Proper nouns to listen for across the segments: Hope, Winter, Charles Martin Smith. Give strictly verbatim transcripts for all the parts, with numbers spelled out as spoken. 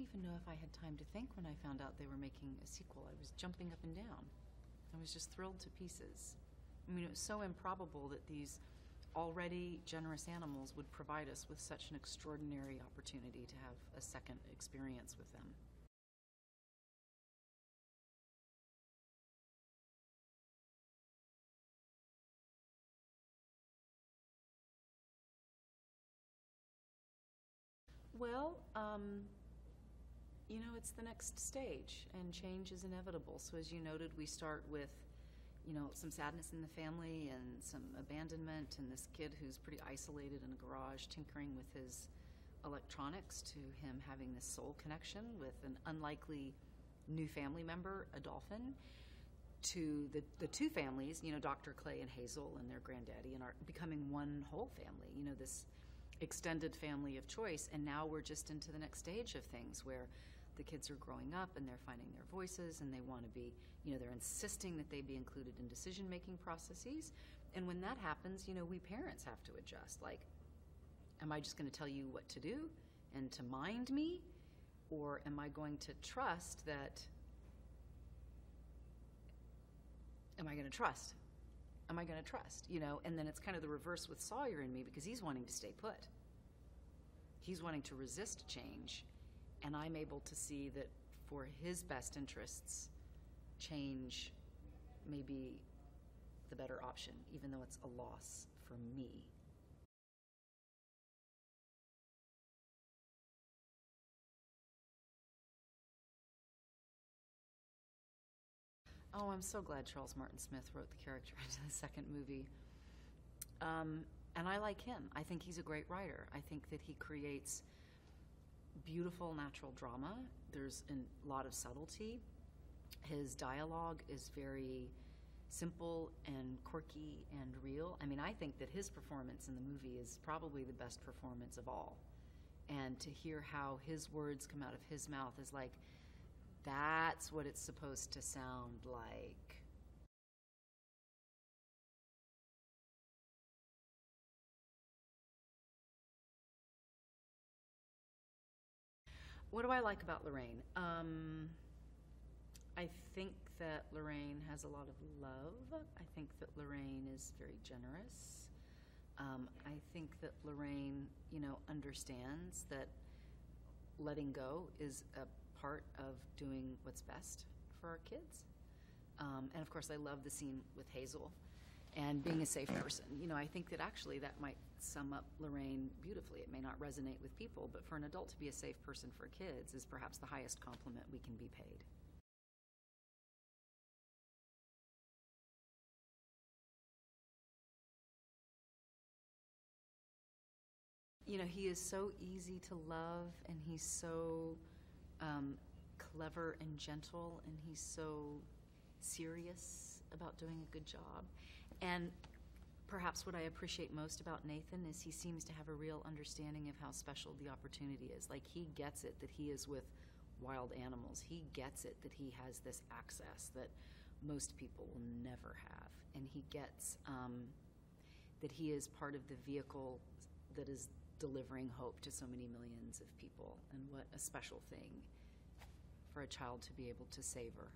don't even know if I had time to think when I found out they were making a sequel. I was jumping up and down. I was just thrilled to pieces. I mean, it was so improbable that these already generous animals would provide us with such an extraordinary opportunity to have a second experience with them. Well, um, you know, it's the next stage, and change is inevitable. So as you noted, we start with, you know, some sadness in the family and some abandonment, and this kid who's pretty isolated in a garage tinkering with his electronics, to him having this soul connection with an unlikely new family member, a dolphin, to the, the two families, you know, Doctor Clay and Hazel and their granddaddy, and are becoming one whole family, you know, this extended family of choice. And now we're just into the next stage of things where the kids are growing up and they're finding their voices, and they want to be, you know, they're insisting that they be included in decision-making processes. And when that happens, you know, we parents have to adjust. Like, am I just going to tell you what to do and to mind me? Or am I going to trust that, am I going to trust? Am I going to trust, you know? And then it's kind of the reverse with Sawyer and me, because he's wanting to stay put. He's wanting to resist change, and I'm able to see that for his best interests, change may be the better option, even though it's a loss for me. Oh, I'm so glad Charles Martin Smith wrote the character into the second movie. Um, and I like him. I think he's a great writer. I think that he creates beautiful natural drama. There's a lot of subtlety. His dialogue is very simple and quirky and real. I mean, I think that his performance in the movie is probably the best performance of all. And to hear how his words come out of his mouth is like, that's what it's supposed to sound like. What do I like about Lorraine? Um, I think that Lorraine has a lot of love. I think that Lorraine is very generous. Um, I think that Lorraine, you know, understands that letting go is a part of doing what's best for our kids. Um, and of course, I love the scene with Hazel and being a safe person. You know, I think that actually that might sum up Lorraine beautifully. It may not resonate with people, but for an adult to be a safe person for kids is perhaps the highest compliment we can be paid. You know, he is so easy to love, and he's so Um, clever and gentle, and he's so serious about doing a good job. And perhaps what I appreciate most about Nathan is he seems to have a real understanding of how special the opportunity is. Like, he gets it that he is with wild animals. He gets it that he has this access that most people will never have. And he gets um, that he is part of the vehicle that is delivering hope to so many millions of people, and what a special thing for a child to be able to savor.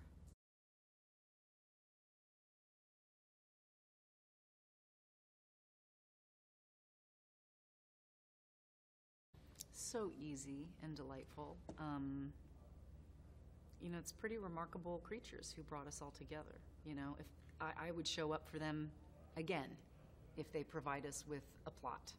So easy and delightful. Um, you know, it's pretty remarkable creatures who brought us all together. You know, if I, I would show up for them again if they provide us with a plot.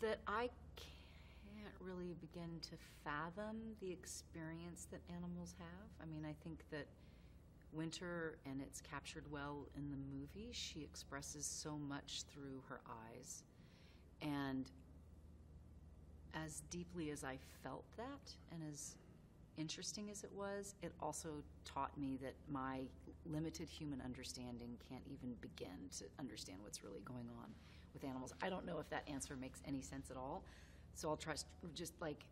That I can't really begin to fathom the experience that animals have. I mean, I think that Winter, and it's captured well in the movie, she expresses so much through her eyes. And as deeply as I felt that, and as interesting as it was, it also taught me that my limited human understanding can't even begin to understand what's really going on with animals. I don't know if that answer makes any sense at all. So I'll trust, just like,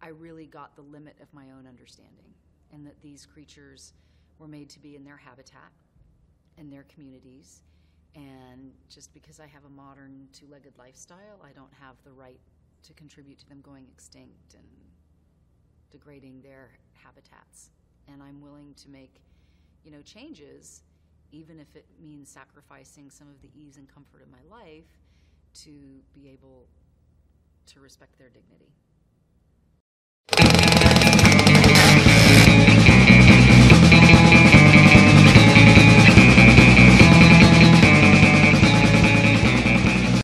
I really got the limit of my own understanding, and that these creatures were made to be in their habitat and their communities. And just because I have a modern two-legged lifestyle, I don't have the right to contribute to them going extinct and degrading their habitats. And I'm willing to make, you know, changes, even if it means sacrificing some of the ease and comfort of my life to be able to respect their dignity.